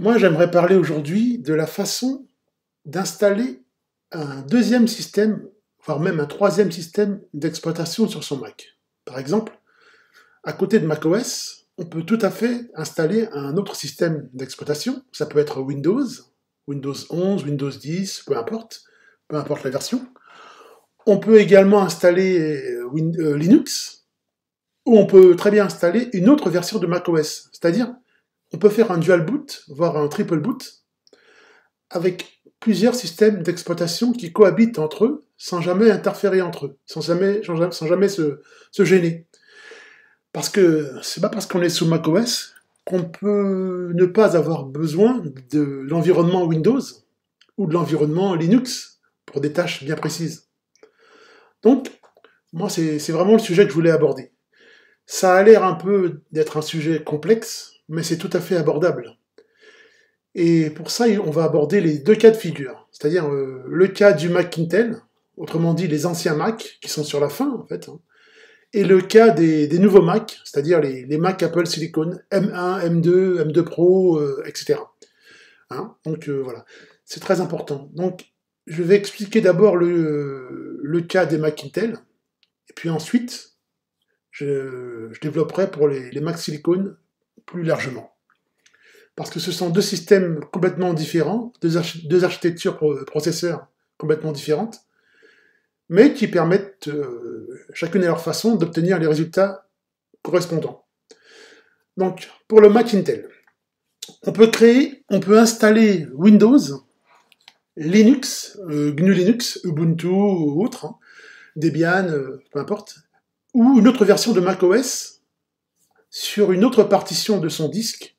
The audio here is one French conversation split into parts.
Moi, j'aimerais parler aujourd'hui de la façon d'installer un deuxième système, voire même un troisième système d'exploitation sur son Mac. Par exemple, à côté de macOS, on peut tout à fait installer un autre système d'exploitation. Ça peut être Windows, Windows 11, Windows 10, peu importe la version. On peut également installer Linux, ou on peut très bien installer une autre version de macOS, c'est-à-dire on peut faire un dual boot, voire un triple boot, avec plusieurs systèmes d'exploitation qui cohabitent entre eux, sans jamais interférer entre eux, sans jamais se gêner. Parce que c'est pas parce qu'on est sous macOS qu'on peut ne pas avoir besoin de l'environnement Windows ou de l'environnement Linux pour des tâches bien précises. Donc, moi, c'est vraiment le sujet que je voulais aborder. Ça a l'air un peu d'être un sujet complexe, mais c'est tout à fait abordable. Et pour ça, on va aborder les deux cas de figure, c'est-à-dire le cas du Mac Intel, autrement dit les anciens Mac, qui sont sur la fin en fait, et le cas des nouveaux Mac, c'est-à-dire les Mac Apple Silicon M1, M2, M2 Pro, etc. Donc voilà, c'est très important. Donc je vais expliquer d'abord le cas des Mac Intel, et puis ensuite je développerai pour les Mac Silicon plus largement. Parce que ce sont deux systèmes complètement différents, deux architectures processeurs complètement différentes, mais qui permettent, chacune à leur façon, d'obtenir les résultats correspondants. Donc, pour le Mac Intel, on peut installer Windows, Linux, GNU Linux, Ubuntu ou autre, Debian, peu importe, ou une autre version de macOS, sur une autre partition de son disque,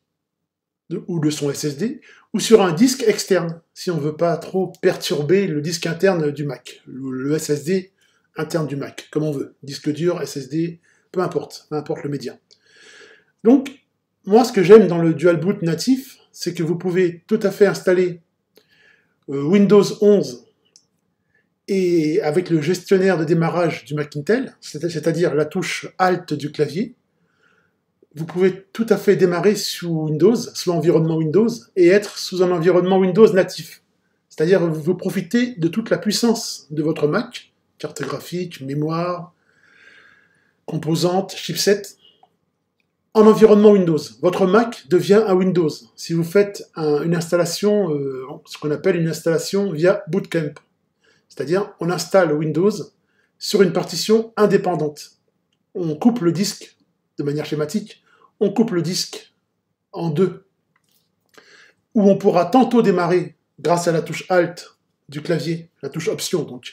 ou de son SSD, ou sur un disque externe, si on ne veut pas trop perturber le disque interne du Mac, le SSD interne du Mac, comme on veut, disque dur, SSD, peu importe le média. Donc, moi, ce que j'aime dans le dual boot natif, c'est que vous pouvez tout à fait installer Windows 11 et avec le gestionnaire de démarrage du Mac Intel, c'est-à-dire la touche Alt du clavier, vous pouvez tout à fait démarrer sous Windows, sous l'environnement Windows, et être sous un environnement Windows natif. C'est-à-dire vous profitez de toute la puissance de votre Mac, carte graphique, mémoire, composantes, chipset, en environnement Windows. Votre Mac devient un Windows si vous faites une installation, ce qu'on appelle une installation via Boot Camp. C'est-à-dire on installe Windows sur une partition indépendante. On coupe le disque. De manière schématique, on coupe le disque en deux, où on pourra tantôt démarrer, grâce à la touche Alt du clavier, la touche Option donc,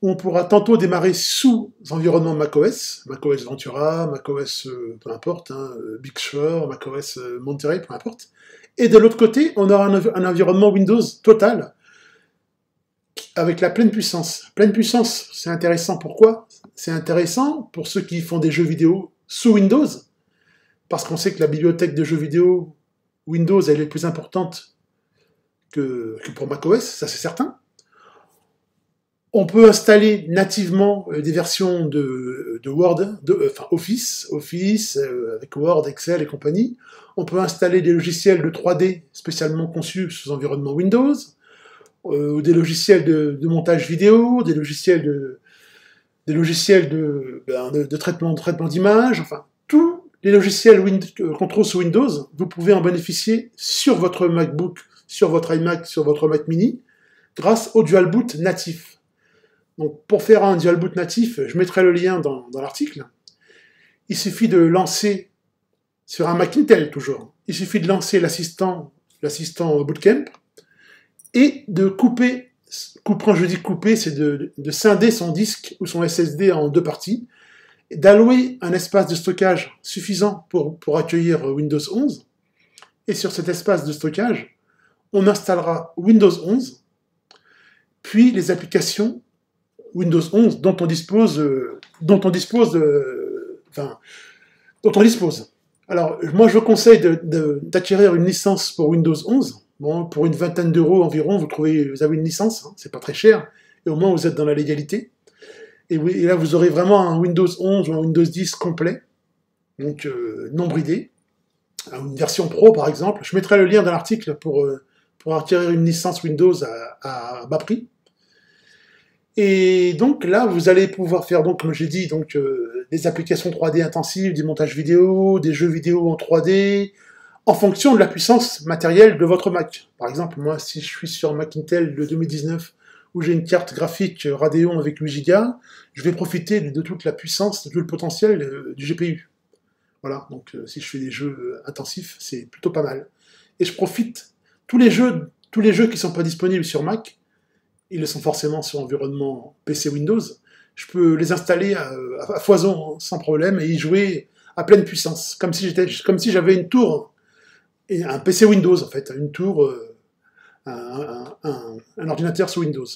où on pourra tantôt démarrer sous environnement macOS, macOS Ventura, macOS peu importe, Big Sur, macOS Monterey, peu importe, et de l'autre côté, on aura un environnement Windows total, avec la pleine puissance. Pleine puissance, c'est intéressant, pourquoi? C'est intéressant pour ceux qui font des jeux vidéo sous Windows, parce qu'on sait que la bibliothèque de jeux vidéo Windows, elle est plus importante que pour macOS, ça c'est certain. On peut installer nativement des versions de Word, enfin Office avec Word, Excel et compagnie. On peut installer des logiciels de 3D spécialement conçus sous environnement Windows, des logiciels de montage vidéo, des logiciels de traitement d'image, enfin, tous les logiciels qu'on trouve sous Windows, vous pouvez en bénéficier sur votre MacBook, sur votre iMac, sur votre Mac Mini, grâce au dual boot natif. Donc, pour faire un dual boot natif, je mettrai le lien dans l'article. Il suffit de lancer, sur un Mac Intel toujours, il suffit de lancer l'assistant Bootcamp, et de couper. Quand je dis couper, c'est de scinder son disque ou son SSD en deux parties, d'allouer un espace de stockage suffisant pour accueillir Windows 11, et sur cet espace de stockage, on installera Windows 11, puis les applications Windows 11 dont on dispose. Alors, moi je vous conseille d'acquérir une licence pour Windows 11. Bon, pour une vingtaine d'euros environ, vous avez une licence, c'est pas très cher, et au moins vous êtes dans la légalité. Et là, vous aurez vraiment un Windows 11 ou un Windows 10 complet, donc non bridé, une version pro par exemple, je mettrai le lien dans l'article pour acquérir une licence Windows à bas prix. Et donc là, vous allez pouvoir faire, donc, comme j'ai dit, donc, des applications 3D intensives, des montages vidéo, des jeux vidéo en 3D, en fonction de la puissance matérielle de votre Mac. Par exemple, moi, si je suis sur Mac Intel de 2019, où j'ai une carte graphique Radeon avec 8 Go, je vais profiter de toute la puissance, de tout le potentiel du GPU. Voilà, donc si je fais des jeux intensifs, c'est plutôt pas mal. Et je profite, tous les jeux qui ne sont pas disponibles sur Mac, ils le sont forcément sur environnement PC Windows, je peux les installer à foison sans problème et y jouer à pleine puissance, comme si j'avais une tour, et un PC Windows en fait, une tour, un ordinateur sous Windows.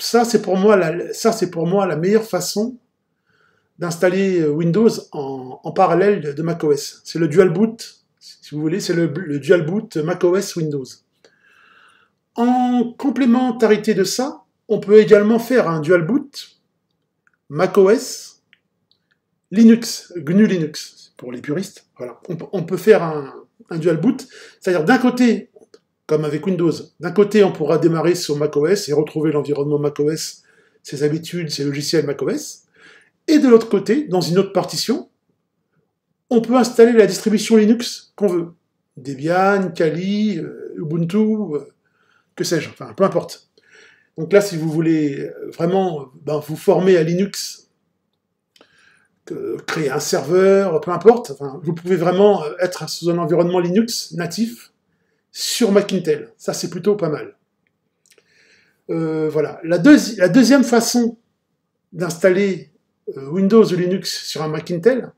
Ça c'est pour moi la meilleure façon d'installer Windows en parallèle de macOS. C'est le dual boot, si vous voulez, c'est le dual boot macOS Windows. En complémentarité de ça, on peut également faire un dual boot macOS Linux, GNU Linux, pour les puristes. Voilà. On peut faire un dual boot, c'est-à-dire d'un côté, comme avec Windows, d'un côté on pourra démarrer sur macOS et retrouver l'environnement macOS, ses habitudes, ses logiciels macOS, et de l'autre côté, dans une autre partition, on peut installer la distribution Linux qu'on veut. Debian, Kali, Ubuntu... que sais-je, enfin, peu importe. Donc là, si vous voulez vraiment vous former à Linux, créer un serveur, peu importe, enfin, vous pouvez vraiment être sous un environnement Linux natif sur Mac Intel. Ça, c'est plutôt pas mal. Voilà. La deuxième façon d'installer Windows ou Linux sur un Mac Intel,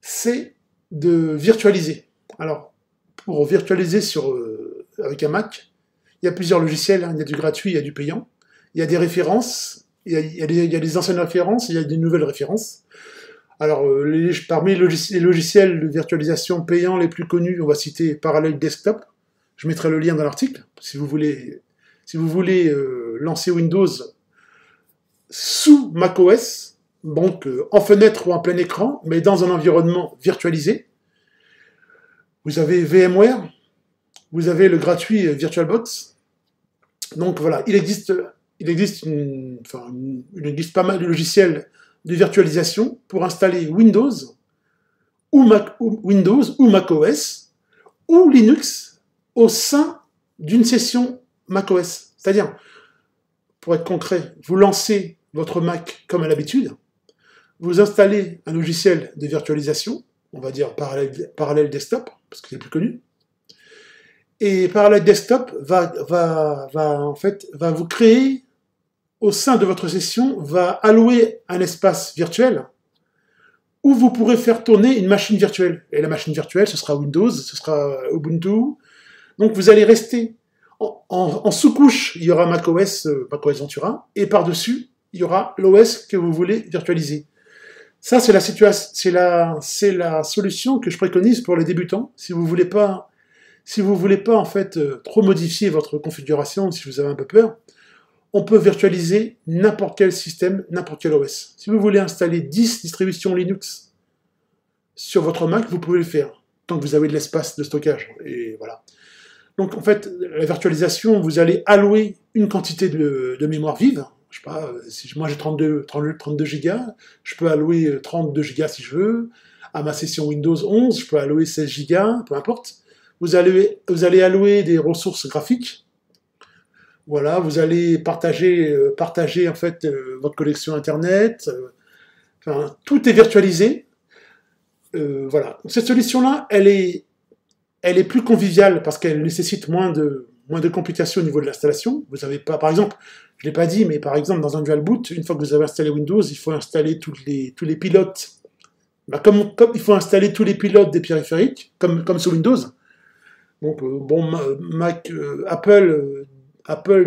c'est de virtualiser. Alors, pour virtualiser avec un Mac, il y a plusieurs logiciels, hein. Il y a du gratuit, il y a du payant, il y a des références, il y a des anciennes références, il y a des nouvelles références. Alors, parmi les logiciels de virtualisation payants les plus connus, on va citer Parallels Desktop. Je mettrai le lien dans l'article, si vous voulez lancer Windows sous macOS, donc en fenêtre ou en plein écran, mais dans un environnement virtualisé. Vous avez VMware, vous avez le gratuit VirtualBox. Donc voilà, il existe pas mal de logiciels de virtualisation pour installer Windows ou macOS ou Linux au sein d'une session macOS. C'est-à-dire, pour être concret, vous lancez votre Mac comme à l'habitude, vous installez un logiciel de virtualisation, on va dire Parallels Desktop, parce que c'est le plus connu. Et Parallels Desktop va vous créer, au sein de votre session, va allouer un espace virtuel où vous pourrez faire tourner une machine virtuelle. Et la machine virtuelle, ce sera Windows, ce sera Ubuntu. Donc vous allez rester en sous-couche, il y aura macOS Ventura, et par-dessus, il y aura l'OS que vous voulez virtualiser. Ça, c'est la solution que je préconise pour les débutants. Si vous ne voulez pas en fait trop modifier votre configuration, si vous avez un peu peur, on peut virtualiser n'importe quel système, n'importe quel OS. Si vous voulez installer 10 distributions Linux sur votre Mac, vous pouvez le faire, tant que vous avez de l'espace de stockage. Et voilà. Donc en fait, la virtualisation, vous allez allouer une quantité de mémoire vive. Je sais pas, moi j'ai 32 Go, je peux allouer 32 Go si je veux. À ma session Windows 11, je peux allouer 16 Go, peu importe. Vous allez allouer des ressources graphiques. Voilà, vous allez partager en fait votre collection Internet. Enfin, tout est virtualisé. Voilà. Donc, cette solution-là, elle est plus conviviale parce qu'elle nécessite moins de complications au niveau de l'installation. Vous n'avez pas, par exemple, je ne l'ai pas dit, mais par exemple dans un dual boot, une fois que vous avez installé Windows, il faut installer tous les pilotes. Bah, comme il faut installer tous les pilotes des périphériques, comme sous Windows. Donc, Apple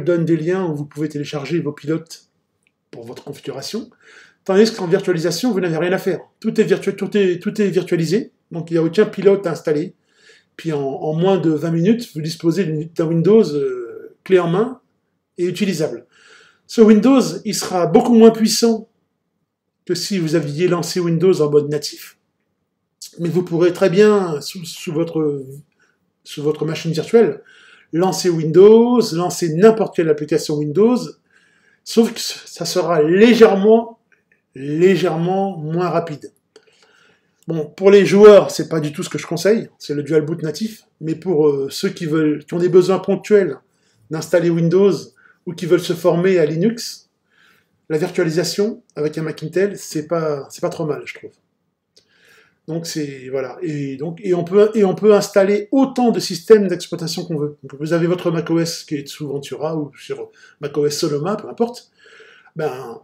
donne des liens où vous pouvez télécharger vos pilotes pour votre configuration. Tandis qu'en virtualisation, vous n'avez rien à faire. Tout est virtualisé, donc il n'y a aucun pilote à installer. Puis en moins de 20 minutes, vous disposez d'un Windows clé en main et utilisable. Ce Windows, il sera beaucoup moins puissant que si vous aviez lancé Windows en mode natif. mais vous pourrez très bien, sous votre machine virtuelle, lancer Windows, lancer n'importe quelle application Windows, sauf que ça sera légèrement moins rapide. Bon, pour les joueurs, c'est pas du tout ce que je conseille, c'est le dual boot natif, mais pour ceux qui ont des besoins ponctuels d'installer Windows ou qui veulent se former à Linux, la virtualisation avec un Mac Intel, c'est pas trop mal, je trouve. Donc c'est voilà, et on peut installer autant de systèmes d'exploitation qu'on veut. Donc, vous avez votre macOS qui est sous Ventura ou sur macOS Soloma, peu importe. Ben,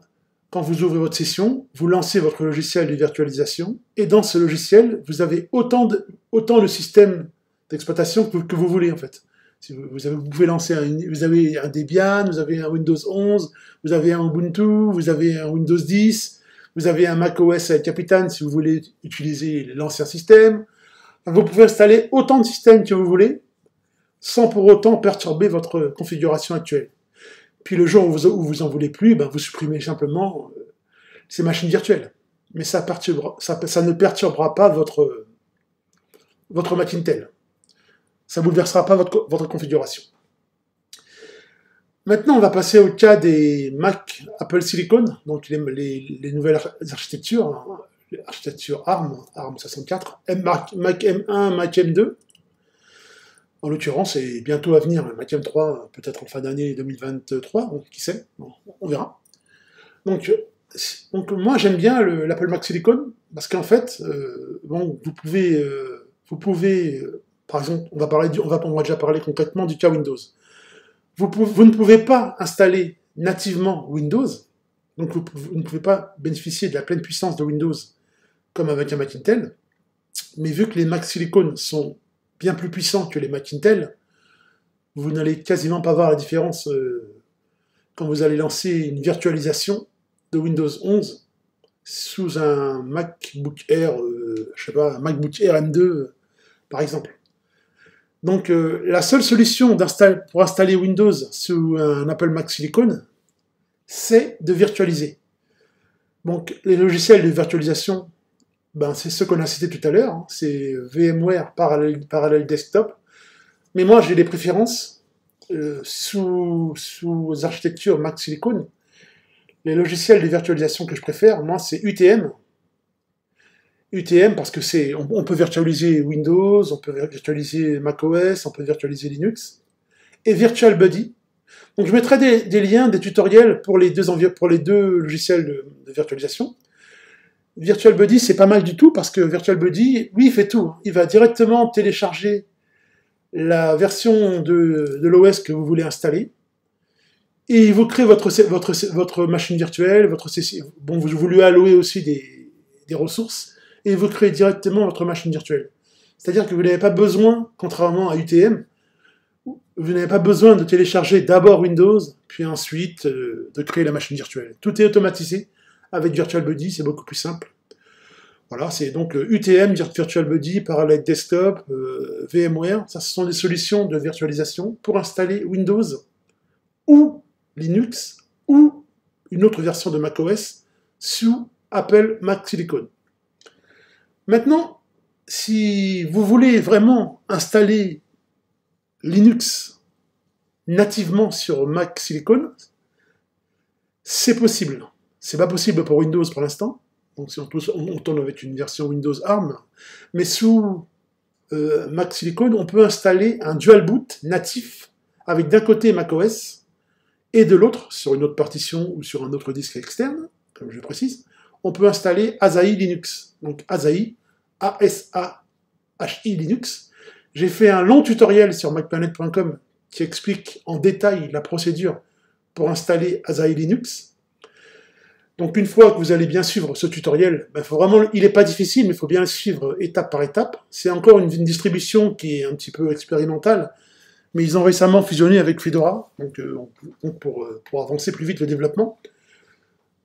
quand vous ouvrez votre session, vous lancez votre logiciel de virtualisation, et dans ce logiciel, vous avez autant de systèmes d'exploitation que vous voulez, en fait. Si vous pouvez lancer vous avez un Debian, vous avez un Windows 11, vous avez un Ubuntu, vous avez un Windows 10, vous avez un macOS Capitan si vous voulez utiliser l'ancien système. Donc, vous pouvez installer autant de systèmes que vous voulez, sans pour autant perturber votre configuration actuelle. Puis le jour où vous en voulez plus, ben vous supprimez simplement ces machines virtuelles. Mais ça ne perturbera pas votre Mac Intel. Ça ne bouleversera pas votre configuration. Maintenant, on va passer au cas des Mac Apple Silicon, donc les nouvelles architectures, hein, architecture ARM 64, Mac M1, Mac M2. En l'occurrence, c'est bientôt à venir, Mac M3, peut-être en fin d'année 2023, donc qui sait, on verra. Donc moi j'aime bien l'Apple Mac Silicon, parce qu'en fait, bon, vous pouvez, par exemple, on va déjà parler concrètement du cas Windows. Vous ne pouvez pas installer nativement Windows, donc vous ne pouvez pas bénéficier de la pleine puissance de Windows comme avec un Mac Intel, mais vu que les Mac Silicon sont bien plus puissant que les Mac Intel, vous n'allez quasiment pas voir la différence quand vous allez lancer une virtualisation de Windows 11 sous un MacBook Air, je sais pas, un MacBook Air M2 par exemple. Donc la seule solution pour installer Windows sous un Apple Mac Silicon, c'est de virtualiser. Donc les logiciels de virtualisation, ben, c'est ce qu'on a cité tout à l'heure, hein. C'est VMware, Parallels Desktop. Mais moi, j'ai des préférences sous architecture Mac Silicon. Les logiciels de virtualisation que je préfère, moi, c'est UTM. UTM parce que on peut virtualiser Windows, on peut virtualiser macOS, on peut virtualiser Linux. Et VirtualBuddy. Donc, je mettrai des liens, des tutoriels pour les deux logiciels de virtualisation. VirtualBuddy, c'est pas mal du tout, parce que VirtualBuddy, lui, il fait tout. Il va directement télécharger la version de l'OS que vous voulez installer, et il vous crée votre machine virtuelle, bon, vous lui allouez aussi des ressources, et il vous crée directement votre machine virtuelle. C'est-à-dire que vous n'avez pas besoin, contrairement à UTM, vous n'avez pas besoin de télécharger d'abord Windows, puis ensuite de créer la machine virtuelle. Tout est automatisé. Avec VirtualBuddy, c'est beaucoup plus simple. Voilà, c'est donc UTM, VirtualBuddy, Parallels Desktop, VMware. Ça, ce sont des solutions de virtualisation pour installer Windows ou Linux ou une autre version de macOS sous Apple Mac Silicon. Maintenant, si vous voulez vraiment installer Linux nativement sur Mac Silicon, c'est possible. C'est pas possible pour Windows pour l'instant, donc on tourne avec une version Windows ARM, mais sous Mac Silicon, on peut installer un dual boot natif, avec d'un côté macOS, et de l'autre, sur une autre partition ou sur un autre disque externe, comme je précise, on peut installer Asahi Linux, donc Asahi, A-S-A-H-I Linux. J'ai fait un long tutoriel sur macplanet.com qui explique en détail la procédure pour installer Asahi Linux. Donc une fois que vous allez bien suivre ce tutoriel, ben faut vraiment, il n'est pas difficile, mais il faut bien le suivre étape par étape. C'est encore une distribution qui est un petit peu expérimentale, mais ils ont récemment fusionné avec Fedora, donc pour avancer plus vite le développement.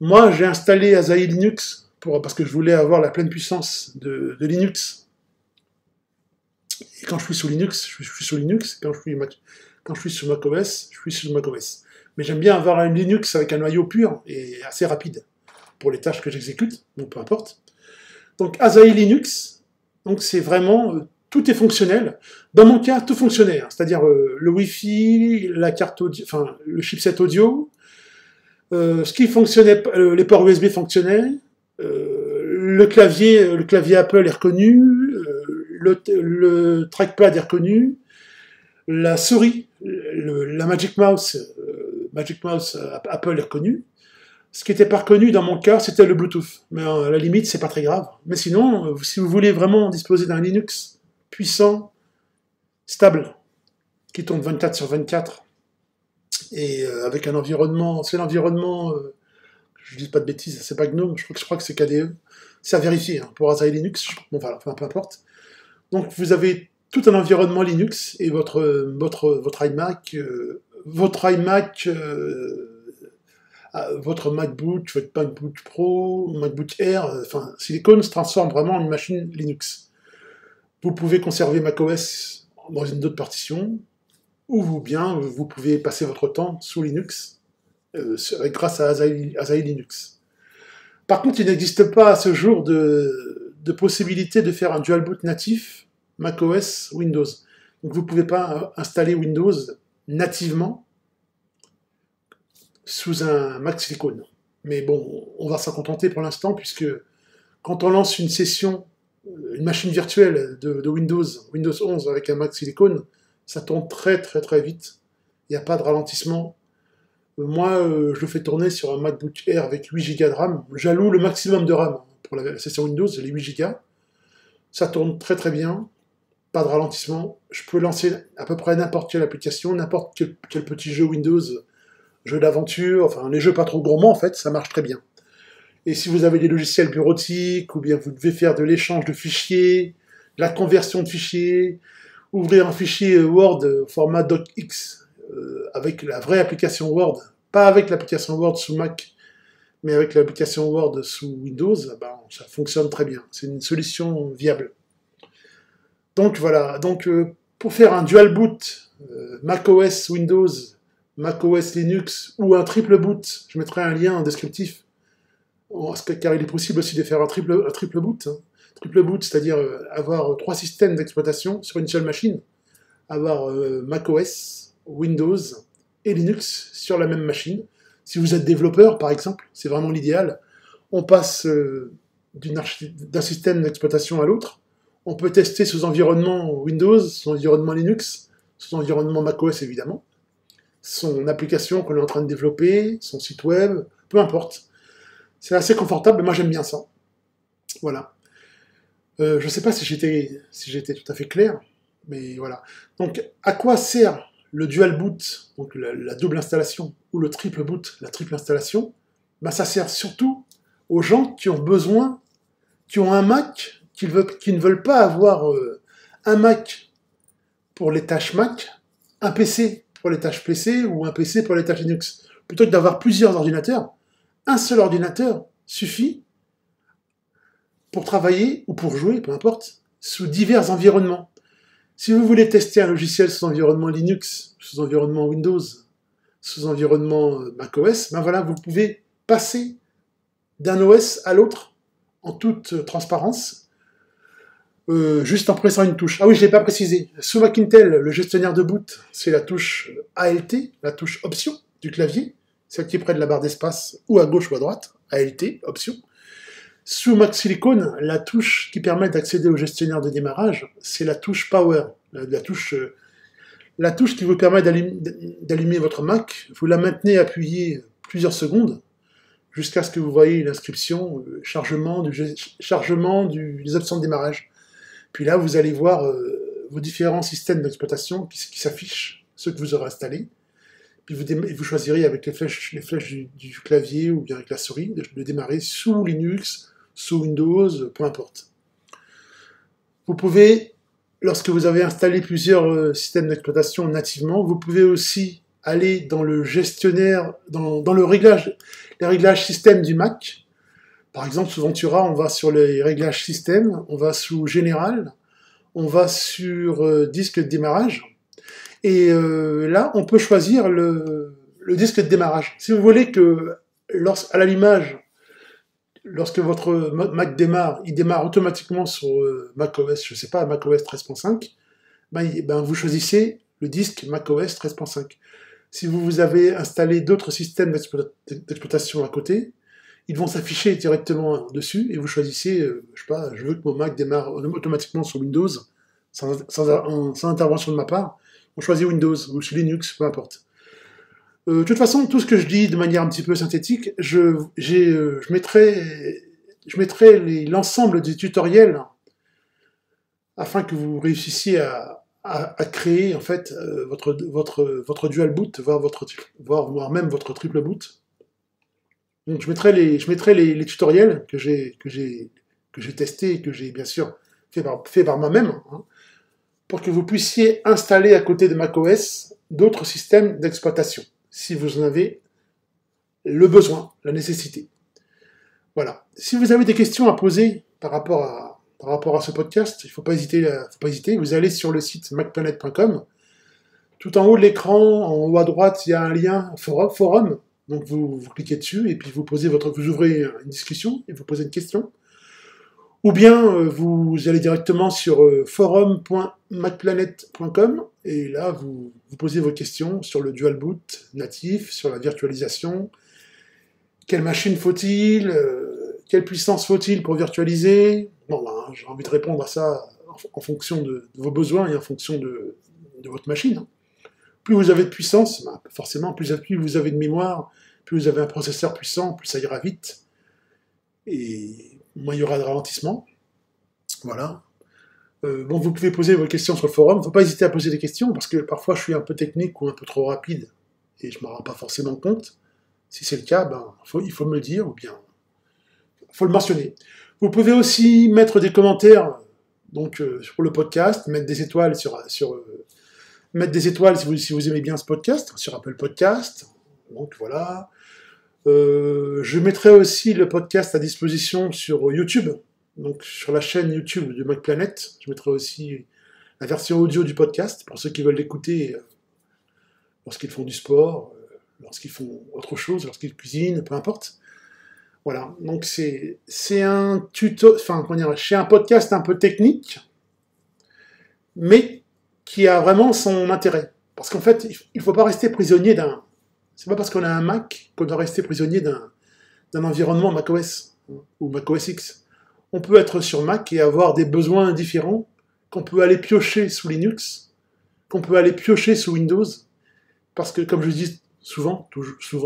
Moi, j'ai installé Asahi Linux parce que je voulais avoir la pleine puissance de Linux. Et quand je suis sous Linux, je suis sous Linux. Quand je suis sous macOS, je suis sous macOS. Mais j'aime bien avoir un Linux avec un noyau pur et assez rapide pour les tâches que j'exécute, donc peu importe. Donc Asahi Linux, Donc c'est vraiment, tout est fonctionnel. Dans mon cas, tout fonctionnait, hein, c'est-à-dire le Wi-Fi, la carte audio, enfin le chipset audio, ce qui fonctionnait, les ports USB fonctionnaient, le clavier Apple est reconnu, le trackpad est reconnu, la souris, la Magic Mouse Apple est reconnue. Ce qui n'était pas reconnu dans mon cas, c'était le Bluetooth. Mais à la limite, c'est pas très grave. Mais sinon, si vous voulez vraiment disposer d'un Linux puissant, stable, qui tourne 24 sur 24, et avec un environnement, c'est l'environnement, je ne dis pas de bêtises, c'est pas GNOME, je crois que c'est KDE. C'est à vérifier, hein, pour Asahi Linux, bon, voilà, enfin, peu importe. Donc vous avez tout un environnement Linux, et votre MacBook, votre MacBook Pro, MacBook Air, enfin, Silicon se transforme vraiment en une machine Linux. Vous pouvez conserver macOS dans une autre partition, ou bien vous pouvez passer votre temps sous Linux, grâce à Asahi Linux. Par contre, il n'existe pas à ce jour de possibilité de faire un dual boot natif macOS Windows. Donc vous ne pouvez pas installer Windows nativement sous un Mac Silicon. Mais bon, on va s'en contenter pour l'instant, puisque quand on lance une session, une machine virtuelle de Windows 11 avec un Mac Silicon, ça tourne très très très vite. Il n'y a pas de ralentissement. Moi, je le fais tourner sur un MacBook Air avec 8 Go de RAM. J'alloue le maximum de RAM pour la session Windows, les 8 Go. Ça tourne très très bien. Pas de ralentissement. Je peux lancer à peu près n'importe quelle application, n'importe quel petit jeu Windows, jeux d'aventure, enfin les jeux pas trop gourmands en fait, ça marche très bien. Et si vous avez des logiciels bureautiques, ou bien vous devez faire de l'échange de fichiers, de la conversion de fichiers, ouvrir un fichier Word format docx avec la vraie application Word, pas avec l'application Word sous Mac, mais avec l'application Word sous Windows, ben, ça fonctionne très bien. C'est une solution viable. Donc voilà, donc, pour faire un dual boot macOS Windows, macOS Linux ou un triple boot, je mettrai un lien en descriptif, car il est possible aussi de faire un triple boot. Triple boot, c'est-à-dire avoir 3 systèmes d'exploitation sur une seule machine, avoir macOS, Windows et Linux sur la même machine. Si vous êtes développeur, par exemple, c'est vraiment l'idéal. On passe d'un système d'exploitation à l'autre. On peut tester sous environnement Windows, sous environnement Linux, sous environnement macOS évidemment, son application qu'on est en train de développer, son site web, peu importe. C'est assez confortable, moi j'aime bien ça. Voilà. Je ne sais pas si j'étais tout à fait clair, mais voilà. Donc à quoi sert le dual boot, donc la double installation, ou le triple boot, la triple installation? Ben, ça sert surtout aux gens qui ont besoin, qui ont un Mac, qui ne veulent pas avoir un Mac pour les tâches Mac, un PC pour les tâches PC ou un PC pour les tâches Linux. Plutôt que d'avoir plusieurs ordinateurs, un seul ordinateur suffit pour travailler ou pour jouer, peu importe, sous divers environnements. Si vous voulez tester un logiciel sous environnement Linux, sous environnement Windows, sous environnement macOS, ben voilà, vous pouvez passer d'un OS à l'autre en toute transparence, juste en pressant une touche. Ah oui, je ne l'ai pas précisé. Sous Mac Intel, le gestionnaire de boot, c'est la touche ALT, la touche option du clavier, celle qui est près de la barre d'espace, ou à gauche ou à droite, ALT, option. Sous Mac Silicon, la touche qui permet d'accéder au gestionnaire de démarrage, c'est la touche Power, la touche qui vous permet d'allumer votre Mac. Vous la maintenez appuyée plusieurs secondes, jusqu'à ce que vous voyez l'inscription chargement des options de démarrage. Puis là, vous allez voir vos différents systèmes d'exploitation qui s'affichent, ceux que vous aurez installés. Puis vous choisirez avec les flèches du clavier ou bien avec la souris de démarrer sous Linux, sous Windows, peu importe. Vous pouvez, lorsque vous avez installé plusieurs systèmes d'exploitation nativement, vous pouvez aussi aller dans le gestionnaire, dans les réglages système du Mac. Par exemple, sous Ventura, on va sur les réglages système, on va sous Général, on va sur disque de démarrage. Et là, on peut choisir le disque de démarrage. Si vous voulez que, à l'allumage, lorsque votre Mac démarre, il démarre automatiquement sur macOS, je ne sais pas, macOS 13.5, ben vous choisissez le disque macOS 13.5. Si vous avez installé d'autres systèmes d'exploitation à côté, ils vont s'afficher directement dessus, et vous choisissez, je sais pas, je veux que mon Mac démarre automatiquement sur Windows, sans intervention de ma part. On choisit Windows ou Linux, peu importe. De toute façon, tout ce que je dis de manière un petit peu synthétique, je mettrai l'ensemble des tutoriels afin que vous réussissiez à créer en fait votre dual boot, voire même votre triple boot. Donc je mettrai les tutoriels que j'ai testés et que j'ai bien sûr fait par moi-même, hein, pour que vous puissiez installer à côté de macOS d'autres systèmes d'exploitation, si vous en avez le besoin, la nécessité. Voilà. Si vous avez des questions à poser par rapport à ce podcast, il ne faut pas hésiter. Vous allez sur le site macplanet.com. Tout en haut de l'écran, en haut à droite, il y a un lien forum. Donc vous cliquez dessus et puis vous ouvrez une discussion et vous posez une question. Ou bien vous allez directement sur forum.macplanet.com et là vous posez vos questions sur le dual boot natif, sur la virtualisation. Quelle machine faut-il? Quelle puissance faut-il pour virtualiser? Bon, ben, j'ai envie de répondre à ça en fonction de vos besoins et en fonction de votre machine. Plus vous avez de puissance, ben, forcément, plus vous avez de mémoire, plus vous avez un processeur puissant, plus ça ira vite. Et moins il y aura de ralentissement. Voilà. Bon, vous pouvez poser vos questions sur le forum. Il ne faut pas hésiter à poser des questions, parce que parfois je suis un peu technique ou un peu trop rapide, et je ne m'en rends pas forcément compte. Si c'est le cas, ben, il faut me le dire, ou bien il faut le mentionner. Vous pouvez aussi mettre des commentaires donc, sur le podcast, mettre des étoiles mettre des étoiles si vous aimez bien ce podcast, sur Apple Podcast. Donc voilà. Je mettrai aussi le podcast à disposition sur YouTube, donc sur la chaîne YouTube de MacPlanet. Je mettrai aussi la version audio du podcast pour ceux qui veulent l'écouter lorsqu'ils font du sport, lorsqu'ils font autre chose, lorsqu'ils cuisinent, peu importe. Voilà, donc c'est un tuto, enfin comment dire, c'est un podcast un peu technique, mais qui a vraiment son intérêt. Parce qu'en fait, il ne faut pas rester prisonnier d'un. C'est pas parce qu'on a un Mac qu'on doit rester prisonnier d'un environnement macOS ou macOS X. On peut être sur Mac et avoir des besoins différents, qu'on peut aller piocher sous Linux, qu'on peut aller piocher sous Windows, parce que comme je dis souvent,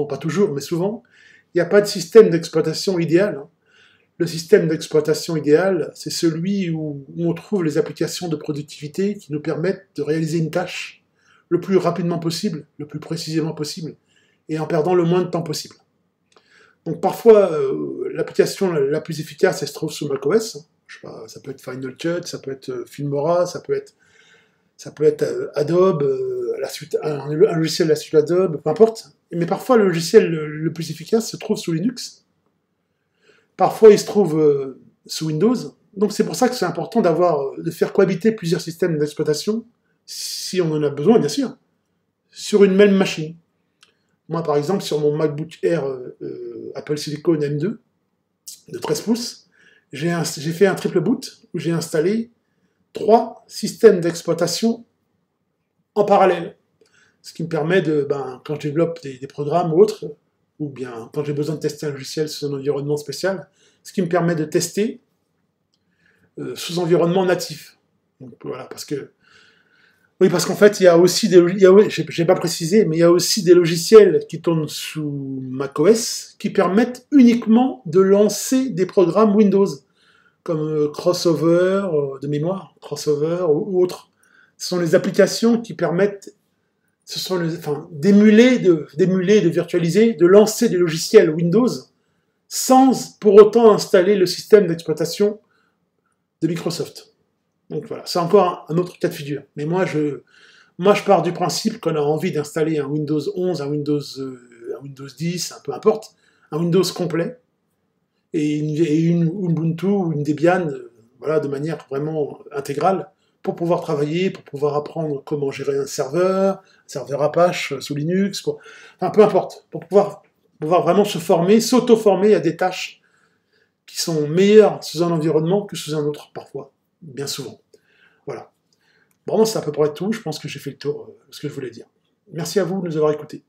pas toujours, mais souvent, il n'y a pas de système d'exploitation idéal. Le système d'exploitation idéal, c'est celui où on trouve les applications de productivité qui nous permettent de réaliser une tâche le plus rapidement possible, le plus précisément possible, et en perdant le moins de temps possible. Donc parfois, l'application la plus efficace, elle se trouve sous macOS. Je sais pas, ça peut être Final Cut, ça peut être Filmora, ça peut être Adobe, un logiciel de la suite Adobe, peu importe. Mais parfois, le logiciel le plus efficace se trouve sous Linux. Parfois, il se trouve sous Windows. Donc c'est pour ça que c'est important de faire cohabiter plusieurs systèmes d'exploitation, si on en a besoin, bien sûr, sur une même machine. Moi, par exemple, sur mon MacBook Air Apple Silicon M2 de 13 pouces, j'ai fait un triple boot où j'ai installé 3 systèmes d'exploitation en parallèle. Ce qui me permet de, quand je développe des programmes ou autres, ou bien quand j'ai besoin de tester un logiciel sous un environnement spécial, ce qui me permet de tester sous environnement natif. Donc voilà, parce que. Oui, parce qu'en fait, il y a aussi j'ai pas précisé, mais il y a aussi des logiciels qui tournent sous macOS qui permettent uniquement de lancer des programmes Windows, comme Crossover de mémoire, Crossover ou autres. Ce sont les applications qui permettent d'émuler, de virtualiser, de lancer des logiciels Windows sans pour autant installer le système d'exploitation de Microsoft. Donc voilà, c'est encore un autre cas de figure. Mais moi je pars du principe qu'on a envie d'installer un Windows 11, un Windows 10, peu importe, un Windows complet, et une Ubuntu ou une Debian, voilà, de manière vraiment intégrale, pour pouvoir travailler, pour pouvoir apprendre comment gérer un serveur Apache sous Linux, enfin peu importe, pour pouvoir vraiment se former, s'auto-former à des tâches qui sont meilleurs sous un environnement que sous un autre, parfois, bien souvent. Voilà. Bon, c'est à peu près tout. Je pense que j'ai fait le tour de ce que je voulais dire. Merci à vous de nous avoir écoutés.